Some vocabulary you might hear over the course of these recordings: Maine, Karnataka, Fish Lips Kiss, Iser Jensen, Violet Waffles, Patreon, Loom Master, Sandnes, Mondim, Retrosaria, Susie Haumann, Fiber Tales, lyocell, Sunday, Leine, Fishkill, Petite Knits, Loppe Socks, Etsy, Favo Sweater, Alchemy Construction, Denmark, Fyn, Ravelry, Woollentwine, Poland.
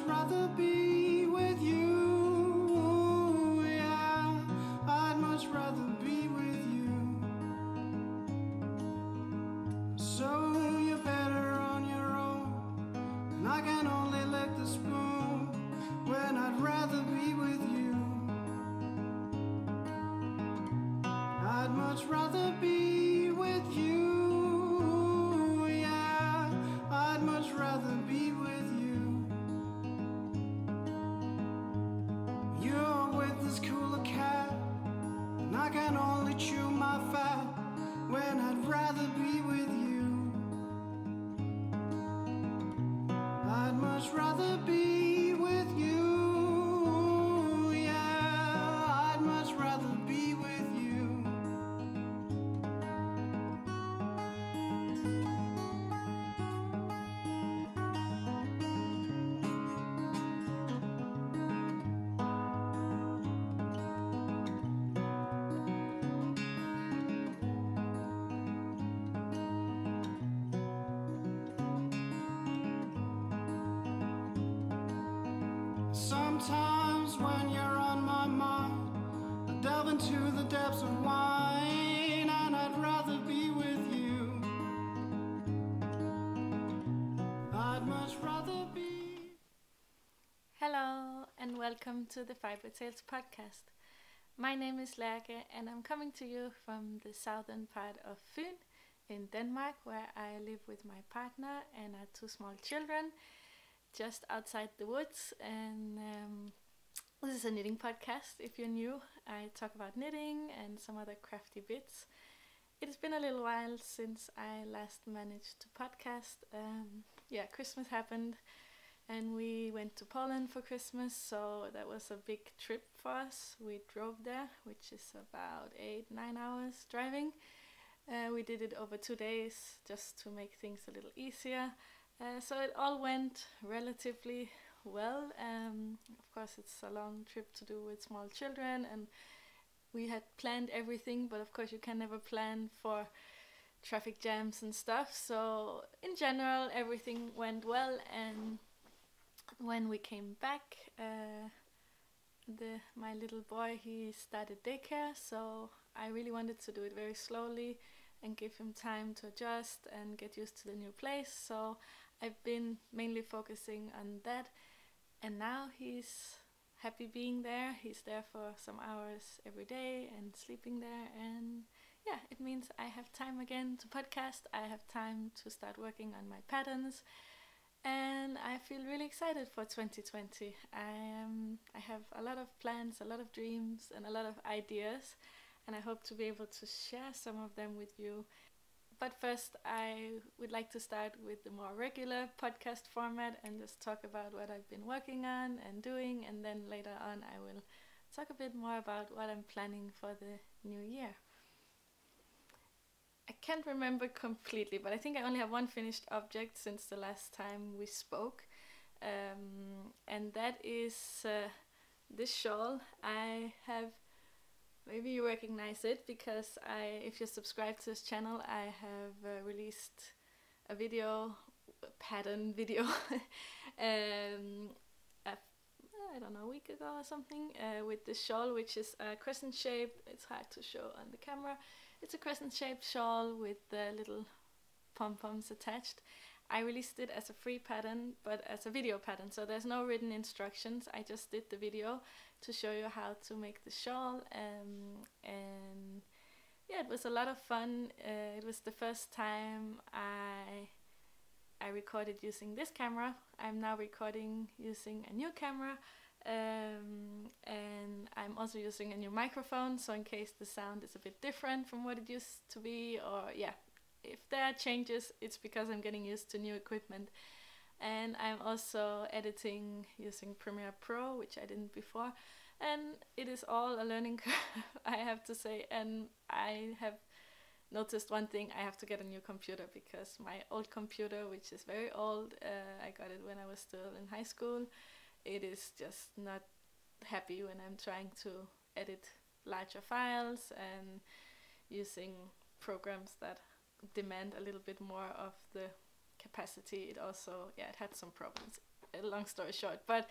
much rather be with you. Yeah, I'd much rather be with you. So you're better on your own, and I can only lick the spoon when I'd rather be with you. I'd much rather be with you. Yeah, I'd much rather be with you. You're with this cooler cat, and I can only chew my fat when I'd rather be with you. I'd much rather be with you. Yeah, I'd much rather be with you. Sometimes when you're on my mind, I delve into the depths of wine, and I'd rather be with you. I'd much rather be. Hello and welcome to the Fiber Tales podcast. My name is Leerge and I'm coming to you from the southern part of Fyn in Denmark, where I live with my partner and our two small children, just outside the woods. And this is a knitting podcast. If you're new, I talk about knitting and some other crafty bits. It's been a little while since I last managed to podcast. Christmas happened and we went to Poland for Christmas, so that was a big trip for us. We drove there, which is about 8-9 hours driving. We did it over 2 days just to make things a little easier. So it all went relatively well. Of course, it's a long trip to do with small children, and we had planned everything, but of course you can never plan for traffic jams and stuff. So in general, everything went well, and when we came back, my little boy, he started daycare, so I really wanted to do it very slowly and give him time to adjust and get used to the new place. So I've been mainly focusing on that, and now he's happy being there. He's there for some hours every day and sleeping there, and yeah, it means I have time again to podcast. I have time to start working on my patterns, and I feel really excited for 2020. I have a lot of plans, a lot of dreams, and a lot of ideas, and I hope to be able to share some of them with you. But first, I would like to start with the more regular podcast format and just talk about what I've been working on and doing, and then later on I will talk a bit more about what I'm planning for the new year. I can't remember completely, but I think I only have one finished object since the last time we spoke, and that is this shawl. I have, maybe you recognize it, because if you're subscribed to this channel, I have released a video, a pattern video, I don't know, a week ago or something, with this shawl, which is a crescent shaped, it's hard to show on the camera, it's a crescent shaped shawl with the little pom-poms attached. I released it as a free pattern, but as a video pattern, so there's no written instructions. I just did the video to show you how to make the shawl, and yeah, it was a lot of fun. It was the first time I recorded using this camera. I'm now recording using a new camera, and I'm also using a new microphone, so in case the sound is a bit different from what it used to be, or yeah, if there are changes, it's because I'm getting used to new equipment. And I'm also editing using Premiere Pro, which I didn't before, and it is all a learning curve, I have to say. And I have noticed one thing: I have to get a new computer, because my old computer, which is very old, I got it when I was still in high school, it is just not happy when I'm trying to edit larger files and using programs that demand a little bit more of the capacity. It also, yeah, it had some problems. long story short, but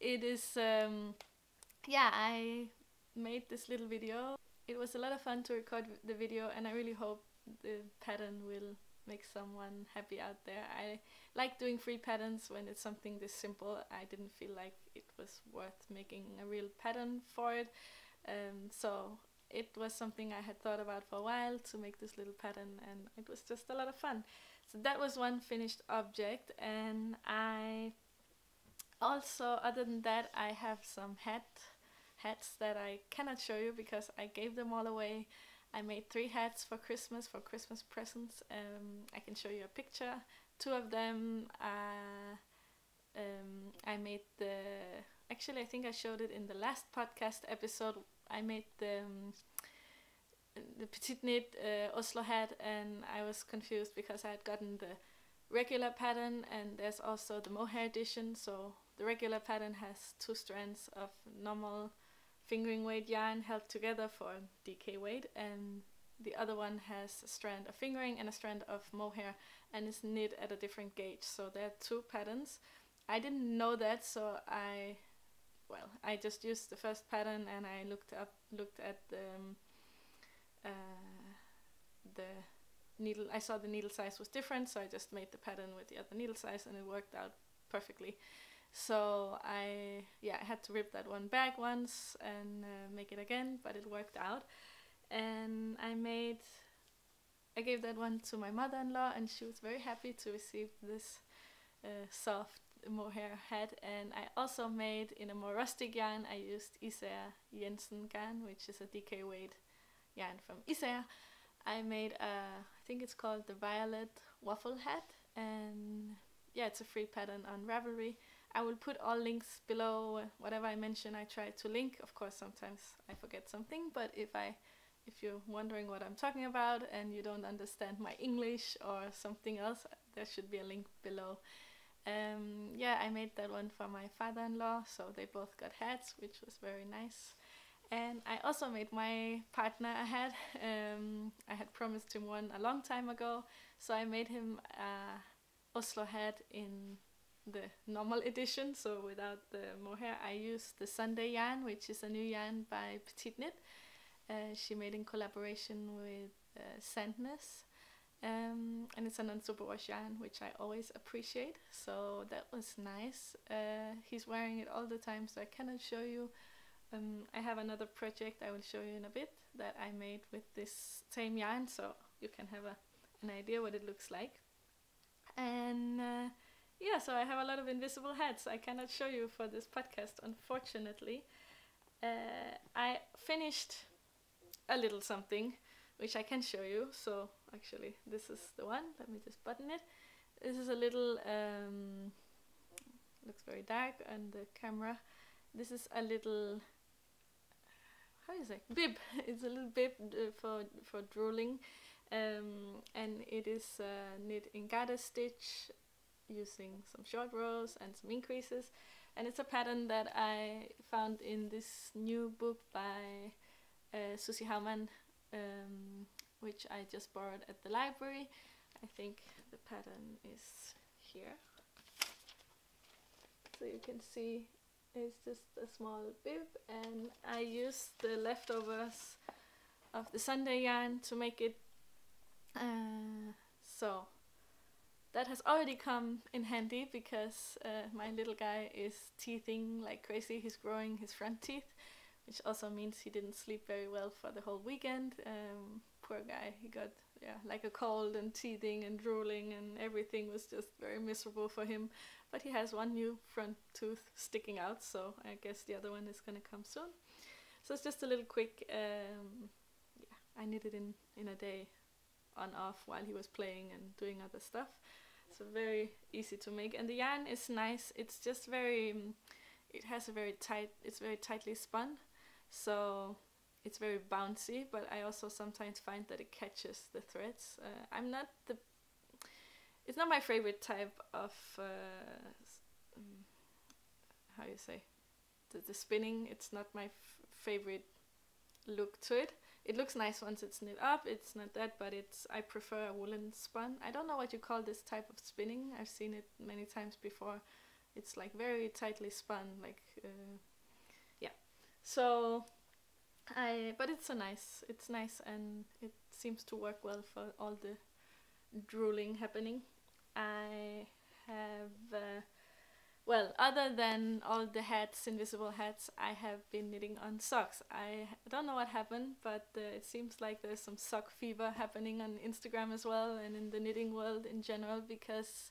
it is, yeah, I made this little video. It was a lot of fun to record the video, and I really hope the pattern will make someone happy out there. I like doing free patterns when it's something this simple. I didn't feel like it was worth making a real pattern for it, so it was something I had thought about for a while to make this little pattern, and it was just a lot of fun. So that was one finished object, and I also, other than that, I have some hats that I cannot show you because I gave them all away. I made 3 hats for Christmas presents. I can show you a picture. 2 of them are, I made the, actually I think I showed it in the last podcast episode, I made the Petite Knit Oslo hat, and I was confused because I had gotten the regular pattern, and there's also the Mohair edition. So the regular pattern has 2 strands of normal fingering weight yarn held together for DK weight, and the other one has a strand of fingering and a strand of mohair, and it's knit at a different gauge. So there are 2 patterns. I didn't know that, so I just used the first pattern, and I looked at the needle. I saw the needle size was different, so I just made the pattern with the other needle size, and it worked out perfectly. So I had to rip that one back once and make it again, but it worked out. And I gave that one to my mother-in-law, and she was very happy to receive this soft mohair hat. And I also made, in a more rustic yarn, I used Iser Jensen yarn, which is a DK weight yarn from Isager. I made I think it's called the Violet Waffle hat, and yeah, it's a free pattern on Ravelry. I will put all links below. Whatever I mention, I try to link. Of course, sometimes I forget something, but if you're wondering what I'm talking about and you don't understand my English or something else, there should be a link below. Yeah, I made that one for my father-in-law, so they both got hats, which was very nice. And I also made my partner a hat. I had promised him one a long time ago, so I made him a Oslo hat in the normal edition, so without the mohair. I used the Sunday yarn, which is a new yarn by Petite Knit. She made in collaboration with Sandnes, and it's a non-superwash yarn, which I always appreciate, so that was nice. He's wearing it all the time, so I cannot show you. I have another project I will show you in a bit that I made with this same yarn, so you can have an idea what it looks like. And yeah, so I have a lot of invisible hats I cannot show you for this podcast, unfortunately. I finished a little something, which I can show you. So actually, this is the one. Let me just button it. This is a little, looks very dark on the camera. This is a little, how is it? Bib. It's a little bib for drooling. And it is knit in garter stitch, using some short rows and some increases, and it's a pattern that I found in this new book by Susie Haumann, which I just borrowed at the library. I think the pattern is here, so you can see it's just a small bib, and I used the leftovers of the Sunday yarn to make it, so that has already come in handy because my little guy is teething like crazy. He's growing his front teeth, which also means he didn't sleep very well for the whole weekend. Poor guy, he got like a cold and teething and drooling, and everything was just very miserable for him. But he has one new front tooth sticking out, so I guess the other one is gonna come soon. So it's just a little quick, I knitted in a day, on off, while he was playing and doing other stuff. So very easy to make, and the yarn is nice. It's just very, it's very tightly spun, so it's very bouncy, but I also sometimes find that it catches the threads. It's not my favorite type of how you say, the spinning. It's not my favorite look to it. It looks nice once it's knit up, it's not that, but I prefer a woolen spun. I don't know what you call this type of spinning. I've seen it many times before It's like very tightly spun, like yeah. So but it's a nice, it's nice, and it seems to work well for all the drooling happening. I have well, other than all the hats, invisible hats, I have been knitting on socks. I don't know what happened, but it seems like there's some sock fever happening on Instagram as well, and in the knitting world in general, because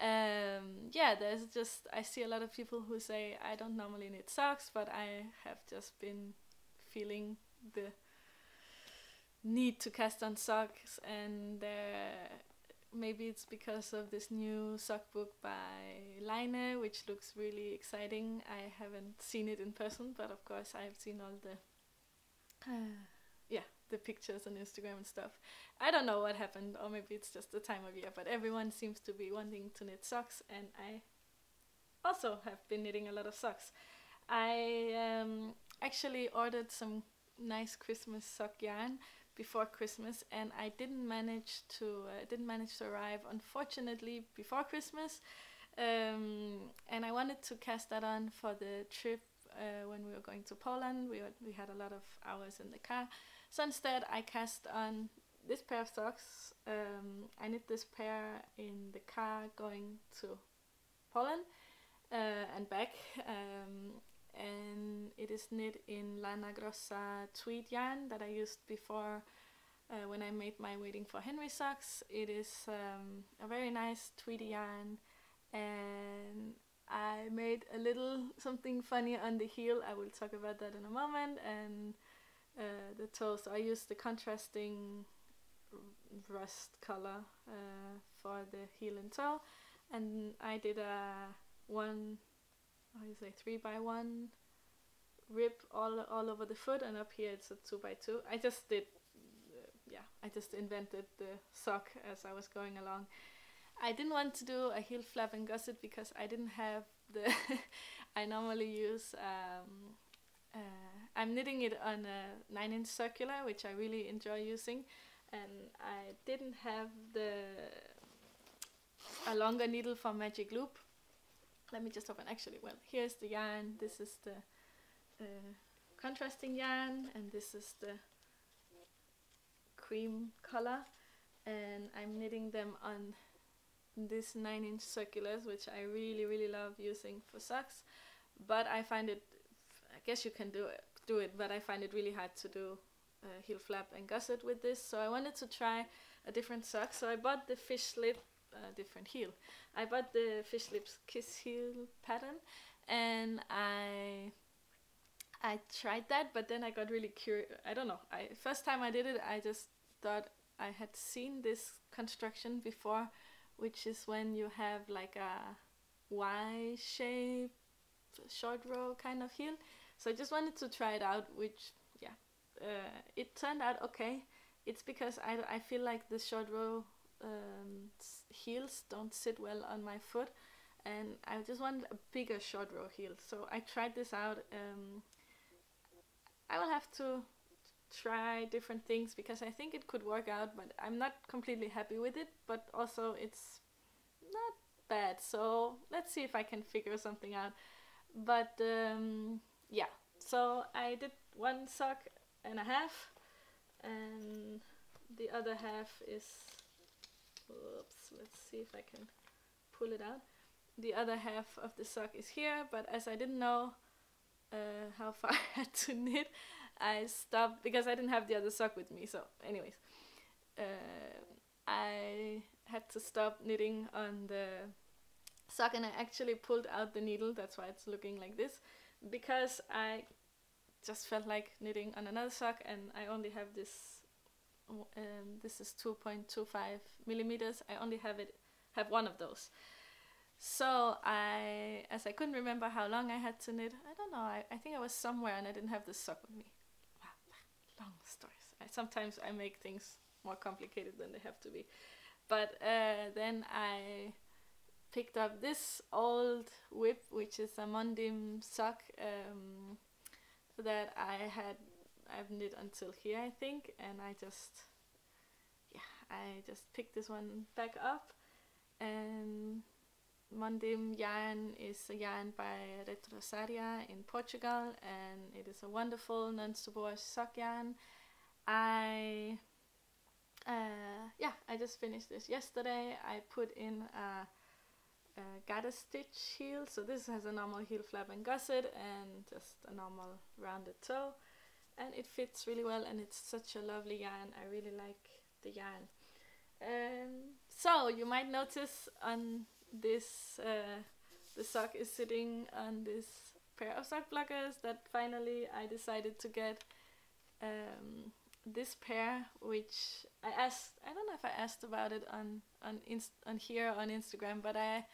yeah, there's just, I see a lot of people who say, I don't normally knit socks, but I have just been feeling the need to cast on socks, and maybe it's because of this new sock book by Leine, which looks really exciting. I haven't seen it in person, but of course I've seen all the yeah, the pictures on Instagram and stuff. I don't know what happened, or maybe it's just the time of year, but everyone seems to be wanting to knit socks, and I also have been knitting a lot of socks. I actually ordered some nice Christmas sock yarn before Christmas, and I didn't manage to arrive, unfortunately, before Christmas, and I wanted to cast that on for the trip when we were going to Poland. We had a lot of hours in the car, so instead I cast on this pair of socks. I knit this pair in the car going to Poland and back, and it is knit in Lana Grossa tweed yarn that I used before when I made my Waiting for Henry socks. It is a very nice tweedy yarn, and I made a little something funny on the heel. I will talk about that in a moment, and the toe. So I used the contrasting rust color for the heel and toe, and I did a 3x1 rib all over the foot, and up here it's a 2x2. I just did, yeah, I just invented the sock as I was going along. I didn't want to do a heel flap and gusset because I didn't have the, I normally use, I'm knitting it on a 9-inch circular, which I really enjoy using, and I didn't have a longer needle for magic loop. Let me just open, actually, well, here's the yarn. This is the contrasting yarn, and this is the cream color, and I'm knitting them on these 9-inch circulars, which I really, really love using for socks, but I find it, I guess you can do it, but I find it really hard to do heel flap and gusset with this, so I wanted to try a different sock, so I bought the Fish Lips different heel. I bought the Fish Lips Kiss heel pattern, and I tried that, but then I got really curious. I don't know. First time I did it, I just thought I had seen this construction before, which is when you have like a Y-shaped short row kind of heel. So I just wanted to try it out, which, yeah, it turned out okay. It's because I feel like the short row heels don't sit well on my foot, and I just wanted a bigger short row heel, so I tried this out. I will have to try different things because I think it could work out, but I'm not completely happy with it, but also it's not bad, so let's see if I can figure something out. But yeah, so I did one sock and a half, and the other half is, oops, let's see if I can pull it out. The other half of the sock is here, but as I didn't know how far I had to knit, I stopped because I didn't have the other sock with me. So anyways, I had to stop knitting on the sock, and I actually pulled out the needle. That's why it's looking like this, because I just felt like knitting on another sock, and I only have this. This is 2.25 millimeters. I only have one of those, so as I couldn't remember how long I had to knit, I don't know, I think I was somewhere and I didn't have the sock with me. Wow, long stories. Sometimes I make things more complicated than they have to be, but then I picked up this old whip, which is a Mondim sock that I've knit until here, I think, and I just picked this one back up, and Mondim yarn is a yarn by Retrosaria in Portugal, and it is a wonderful non-superwash sock yarn. I just finished this yesterday. I put in a garter stitch heel, so this has a normal heel flap and gusset and just a normal rounded toe, and it fits really well, and it's such a lovely yarn. I really like the yarn. So you might notice on this the sock is sitting on this pair of sock blockers that finally I decided to get. This pair, which I asked, I don't know if I asked about it on here or on Instagram, but I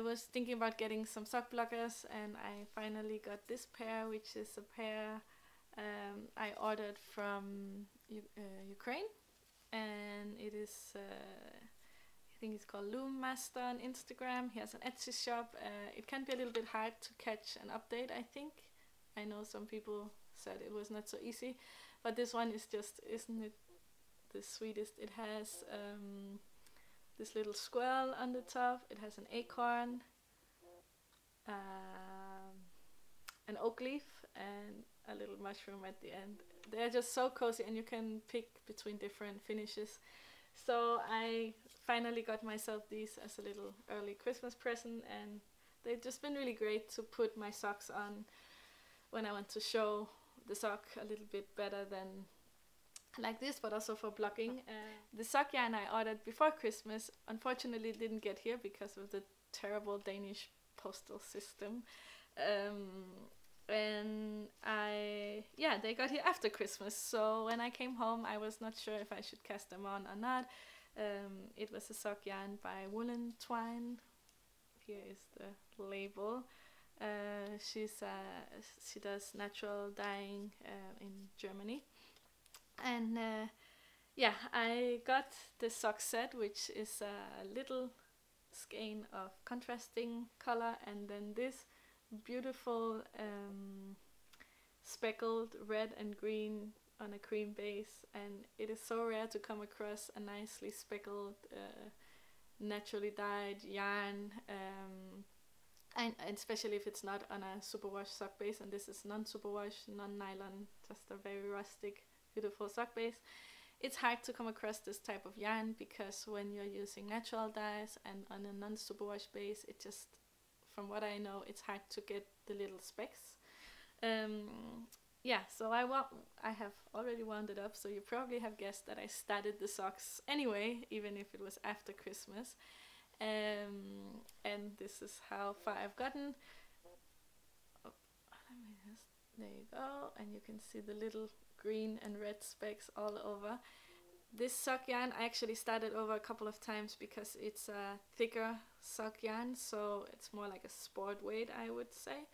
was thinking about getting some sock blockers, and I finally got this pair, which is a pair I ordered from Ukraine, and it is I think it's called Loom Master on Instagram. He has an Etsy shop. It can be a little bit hard to catch an update, I think. I know some people said it was not so easy, but this one is just, isn't it the sweetest? It has this little squirrel on the top, it has an acorn, an oak leaf, and a little mushroom at the end. They're just so cozy, and you can pick between different finishes. So I finally got myself these as a little early Christmas present, and they've just been really great to put my socks on when I want to show the sock a little bit better than like this, but also for blocking. The sock yarn I ordered before Christmas unfortunately didn't get here because of the terrible Danish postal system, and they got here after Christmas, so when I came home I was not sure if I should cast them on or not. It was a sock yarn by Woollentwine. Here is the label. She does natural dyeing in Germany, and I got the sock set, which is a little skein of contrasting color, and then this beautiful speckled red and green on a cream base, and it is so rare to come across a nicely speckled naturally dyed yarn, and especially if it's not on a superwash sock base, and this is non-superwash, non-nylon, just a very rustic, beautiful sock base. It's hard to come across this type of yarn because when you're using natural dyes and on a non-superwash base, it just, from what I know, it's hard to get the little specks. So I have already wound it up, so you probably have guessed that I started the socks anyway, even if it was after Christmas. And this is how far I've gotten. There you go, and you can see the little green and red specks all over. This sock yarn I actually started over a couple of times because it's a thicker sock yarn, so it's more like a sport weight, I would say.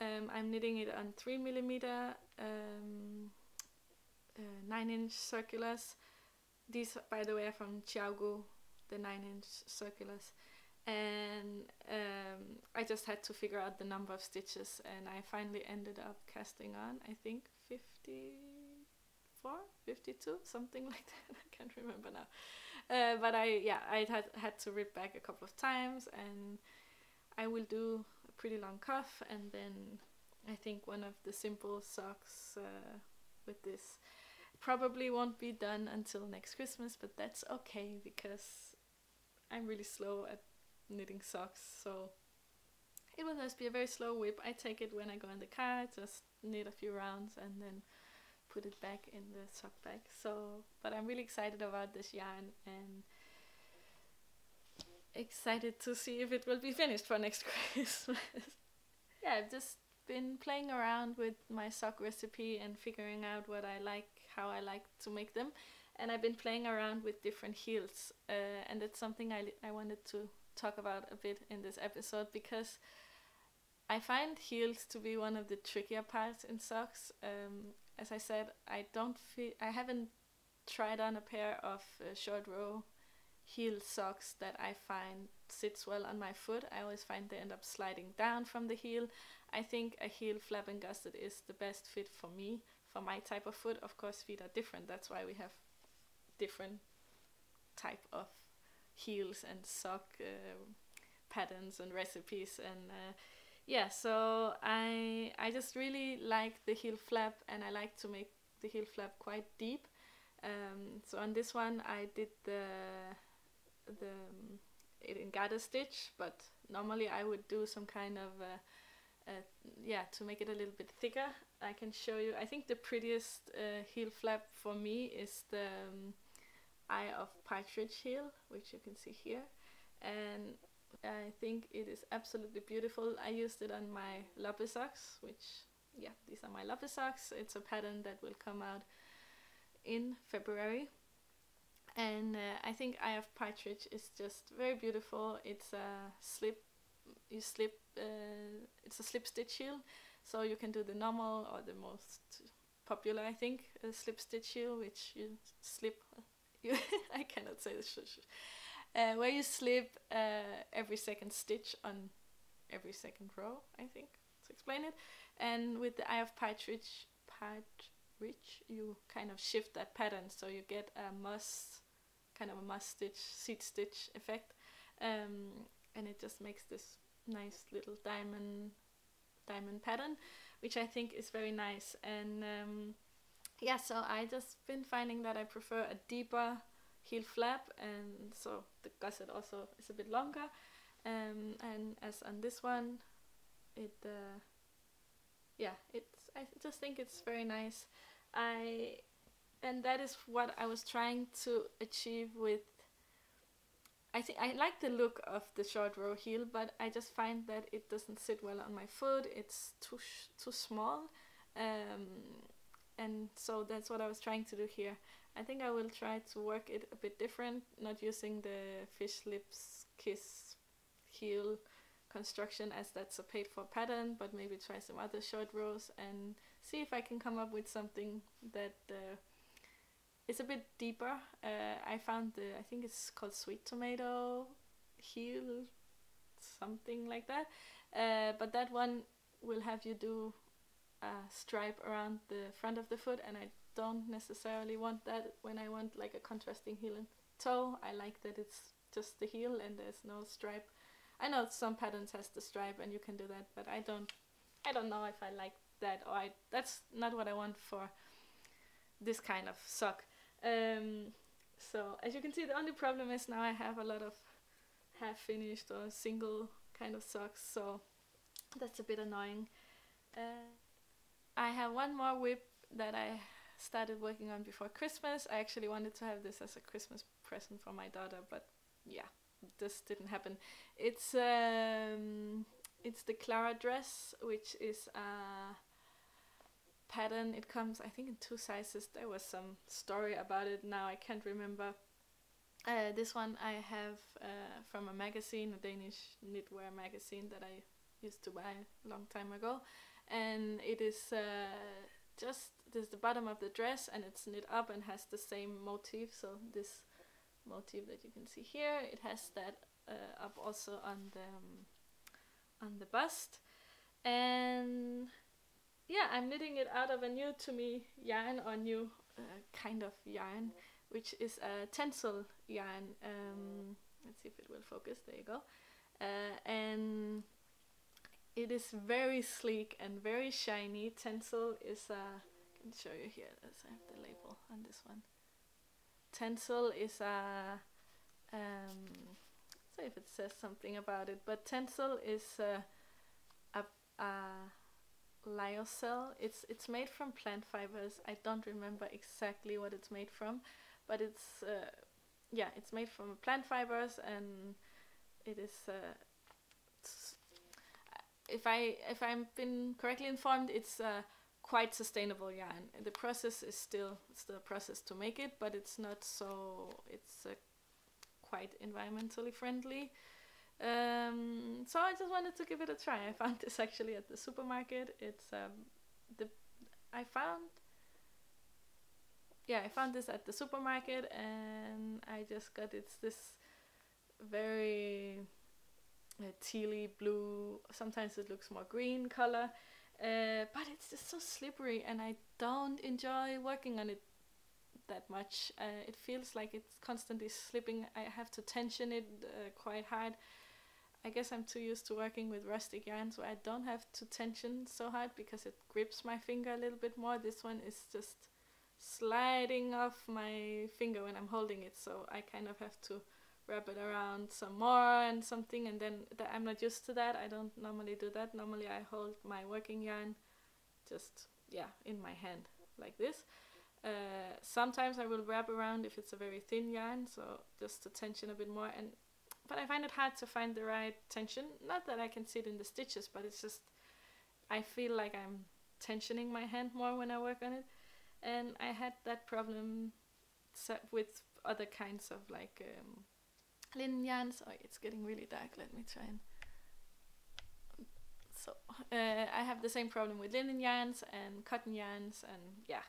I'm knitting it on 3mm 9-inch circulars. These, by the way, are from ChiaoGoo, the 9-inch circulars, and I just had to figure out the number of stitches, and I finally ended up casting on, I think, 54, 52, something like that. I can't remember now, but I had to rip back a couple of times, and I will do a pretty long cuff, and then I think one of the simple socks with this. Probably won't be done until next Christmas, but that's okay because I'm really slow at knitting socks, so it will just be a very slow whip. I take it when I go in the car, just knit a few rounds and then put it back in the sock bag. So, but I'm really excited about this yarn and excited to see if it will be finished for next Christmas. I've just been playing around with my sock recipe and figuring out what I like, how I like to make them, and I've been playing around with different heels, and that's something I wanted to talk about a bit in this episode because I find heels to be one of the trickier parts in socks. As I said, I haven't tried on a pair of short row heel socks that I find sits well on my foot. I always find they end up sliding down from the heel. I think a heel flap and gusset is the best fit for me, for my type of foot. Of course, feet are different. That's why we have different type of heels and sock patterns and recipes, and yeah, so I just really like the heel flap, and I like to make the heel flap quite deep. So on this one I did the Engarda stitch, but normally I would do some kind of yeah, to make it a little bit thicker. I can show you. I think the prettiest heel flap for me is the Eye of Partridge heel, which you can see here, and I think it is absolutely beautiful. I used it on my Loppe Socks, which, yeah, these are my Loppe Socks. It's a pattern that will come out in February, and I think Eye of Partridge is just very beautiful. It's a slip, it's a slip stitch heel, so you can do the normal or the most popular, I think, a slip stitch heel, which you slip, I cannot say this, where you slip every second stitch on every second row, I think, to explain it. And with the Eye of Partridge, you kind of shift that pattern, so you get a moss, kind of a moss stitch, seed stitch effect, and it just makes this nice little diamond pattern, which I think is very nice. And yeah, so I just been finding that I prefer a deeper heel flap, and so the gusset also is a bit longer, and as on this one, it yeah, it's, I just think it's very nice. And that is what I was trying to achieve with, I think I like the look of the short row heel, but I just find that it doesn't sit well on my foot. It's too small, and so that's what I was trying to do here. I think I will try to work it a bit different, not using the Fish Lips Kiss heel construction, as that's a paid for pattern, but maybe try some other short rows and see if I can come up with something that is a bit deeper. I found the, I think it's called Sweet Tomato heel, something like that, but that one will have you do a stripe around the front of the foot, and I don't necessarily want that. When I want like a contrasting heel and toe, I like that it's just the heel and there's no stripe. I know some patterns has the stripe and you can do that, but I don't know if I like that, or that's not what I want for this kind of sock. So as you can see, the only problem is now I have a lot of half finished or single kind of socks, so that's a bit annoying. I have one more whip that I started working on before Christmas. I actually wanted to have this as a Christmas present for my daughter, but yeah, this didn't happen. It's the Clara dress, which is a pattern. It comes, I think, in two sizes. There was some story about it, now I can't remember. This one I have from a magazine, a Danish knitwear magazine that I used to buy a long time ago, and it is just this is the bottom of the dress, and it's knit up and has the same motif, so this motif that you can see here, it has that up also on the bust. And yeah, I'm knitting it out of a new to me yarn, or new kind of yarn, which is a tencel yarn. Let's see if it will focus, there you go. And it is very sleek and very shiny. Tencel is a, I can show you here, as I have the label on this one. Tencel is a, let's see if it says something about it, but tencel is a lyocell. It's made from plant fibers. I don't remember exactly what it's made from, but it's yeah, it's made from plant fibers, and it is if I'm been correctly informed, it's quite sustainable yarn. The process is still a process to make it, but it's not so, it's quite environmentally friendly. So I just wanted to give it a try. I found this actually at the supermarket. It's I found this at the supermarket, and I just got, it's this very tealy blue, sometimes it looks more green color, but it's just so slippery, and I don't enjoy working on it that much. It feels like it's constantly slipping. I have to tension it quite hard. I guess I'm too used to working with rustic yarns where I don't have to tension so hard because it grips my finger a little bit more. This one is just sliding off my finger when I'm holding it, so I kind of have to wrap it around some more and something, and then I'm not used to that. I don't normally do that. Normally I hold my working yarn just, yeah, in my hand like this. Sometimes I will wrap around if it's a very thin yarn, so just to tension a bit more, but I find it hard to find the right tension. Not that I can see it in the stitches, but it's just I feel like I'm tensioning my hand more when I work on it, and I had that problem with other kinds of like linen yarns. Oh, it's getting really dark. Let me try and... So I have the same problem with linen yarns and cotton yarns, and yeah,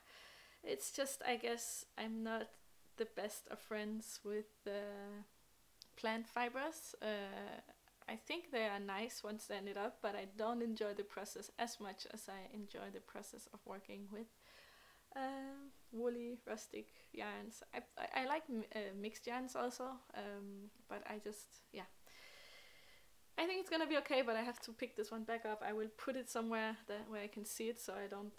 it's just I guess I'm not the best of friends with plant fibers. I think they are nice once they knit up, but I don't enjoy the process as much as I enjoy the process of working with woolly, rustic yarns. I like mixed yarns also, but I just, yeah. I think it's gonna be okay, but I have to pick this one back up. I will put it somewhere where I can see it, so I don't...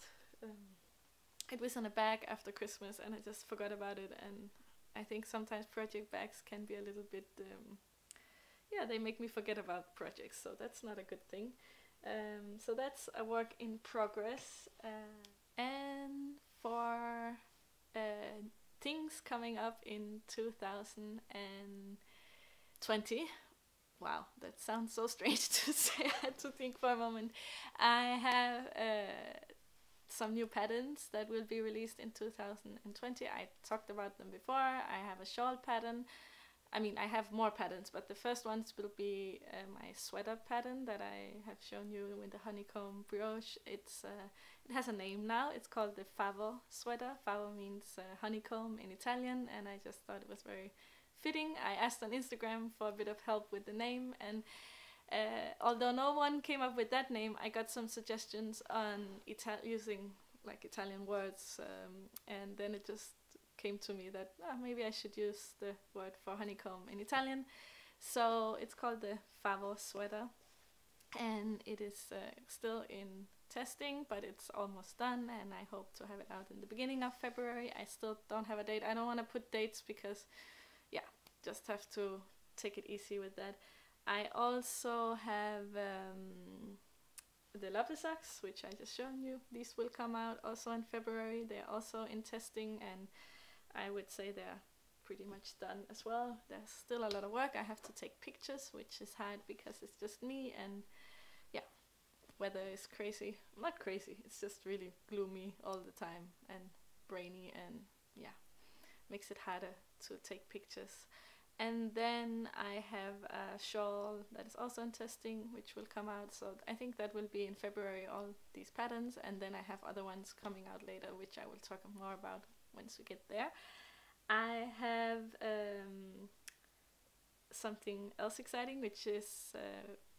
It was on a bag after Christmas and I just forgot about it, and I think sometimes project bags can be a little bit... yeah, they make me forget about projects, so that's not a good thing. So that's a work in progress. And for things coming up in 2020, wow, that sounds so strange to say. I had to think for a moment. I have some new patterns that will be released in 2020. I talked about them before. I have a shawl pattern. I mean, I have more patterns, but the first ones will be my sweater pattern that I have shown you with the honeycomb brioche. It has a name now. It's called the Favo Sweater. Favo means honeycomb in Italian, and I just thought it was very fitting. I asked on Instagram for a bit of help with the name, and although no one came up with that name, I got some suggestions on using like Italian words, and then it just came to me that maybe I should use the word for honeycomb in Italian. So it's called the Favo Sweater, and it is still in testing, but it's almost done, and I hope to have it out in the beginning of February. I still don't have a date. I don't want to put dates because, yeah, just have to take it easy with that. I also have the Loppe Socks, which I just shown you. These will come out also in February. They're also in testing, and I would say they're pretty much done as well. There's still a lot of work. I have to take pictures, which is hard because it's just me, and yeah, weather is crazy. Not crazy, it's just really gloomy all the time and rainy, and yeah, makes it harder to take pictures. And then I have a shawl that is also in testing, which will come out. So I think that will be in February, all these patterns. And then I have other ones coming out later, which I will talk more about once we get there. I have something else exciting, which is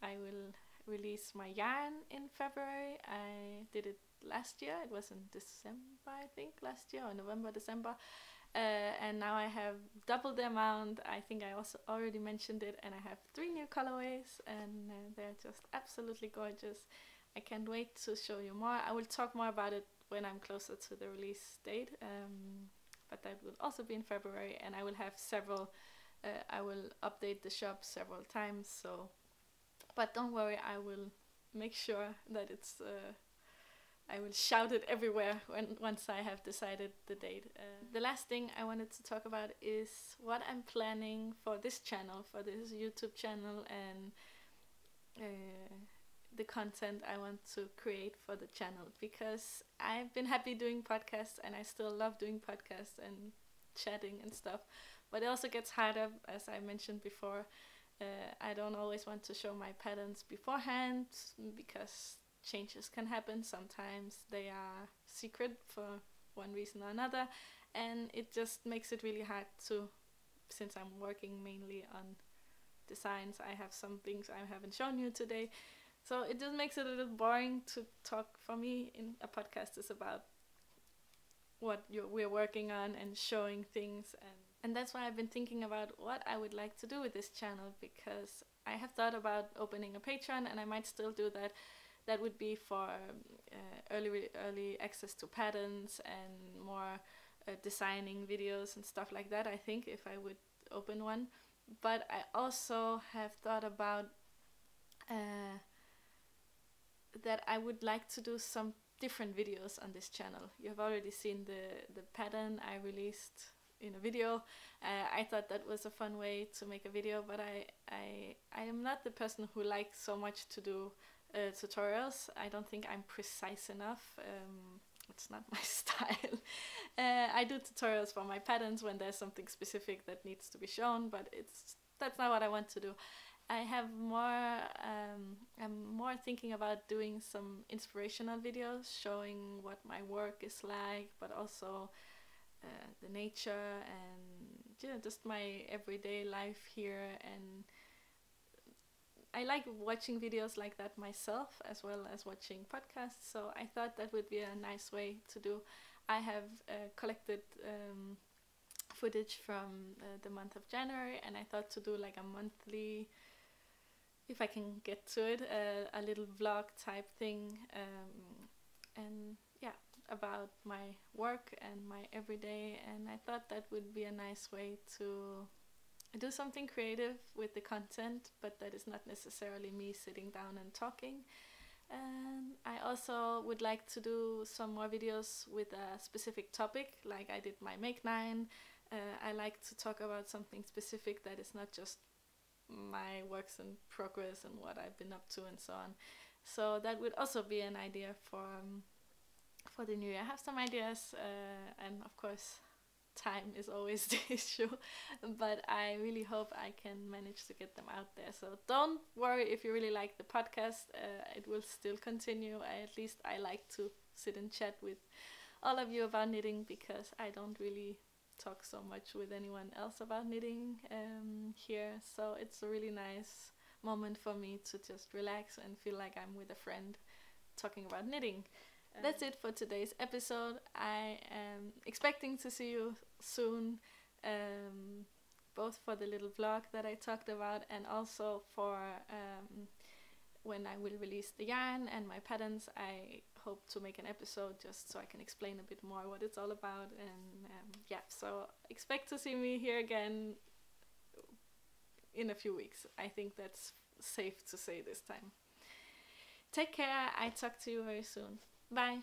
I will release my yarn in February. I did it last year. It was in December, I think, last year, or November, December. And now I have doubled the amount. I think I also already mentioned it, and I have 3 new colorways, and they're just absolutely gorgeous. I can't wait to show you more. I will talk more about it when I'm closer to the release date, but that will also be in February, and I will have several, I will update the shop several times, so, but don't worry, I will make sure that it's, I will shout it everywhere once I have decided the date. The last thing I wanted to talk about is what I'm planning for this channel, for this YouTube channel, and the content I want to create for the channel, because I've been happy doing podcasts, and I still love doing podcasts and chatting and stuff, but it also gets harder, as I mentioned before. I don't always want to show my patterns beforehand because changes can happen. Sometimes they are secret for one reason or another, and it just makes it really hard to, since I'm working mainly on designs, I have some things I haven't shown you today, so it just makes it a little boring to talk. For me, in a podcast is about what we're working on and showing things, and that's why I've been thinking about what I would like to do with this channel, because I have thought about opening a Patreon, and I might still do that. That would be for early access to patterns and more designing videos and stuff like that, I think, if I would open one. But I also have thought about that I would like to do some different videos on this channel. You have already seen the pattern I released in a video. I thought that was a fun way to make a video, but I am not the person who likes so much to do tutorials. I don't think I'm precise enough. It's not my style. I do tutorials for my patterns when there's something specific that needs to be shown, but that's not what I want to do. I have more, I'm more thinking about doing some inspirational videos showing what my work is like, but also the nature and, you know, just my everyday life here. And I like watching videos like that myself, as well as watching podcasts, so I thought that would be a nice way to do. I have collected footage from the month of January, and I thought to do like a monthly, if I can get to it, a little vlog type thing, and yeah, about my work and my everyday. And I thought that would be a nice way to do something creative with the content, but that is not necessarily me sitting down and talking. And I also would like to do some more videos with a specific topic, like I did my Make 9. I like to talk about something specific that is not just my works in progress and what I've been up to and so on. So that would also be an idea for the new year. I have some ideas, and of course time is always the issue, but I really hope I can manage to get them out there. So don't worry if you really like the podcast, it will still continue. At least I like to sit and chat with all of you about knitting, because I don't really talk so much with anyone else about knitting here. So it's a really nice moment for me to just relax and feel like I'm with a friend talking about knitting. That's it for today's episode. I am expecting to see you soon, both for the little vlog that I talked about, and also for when I will release the yarn and my patterns. I hope to make an episode just so I can explain a bit more what it's all about. And yeah, so expect to see me here again in a few weeks. I think that's safe to say this time. Take care. I talk to you very soon. Bye.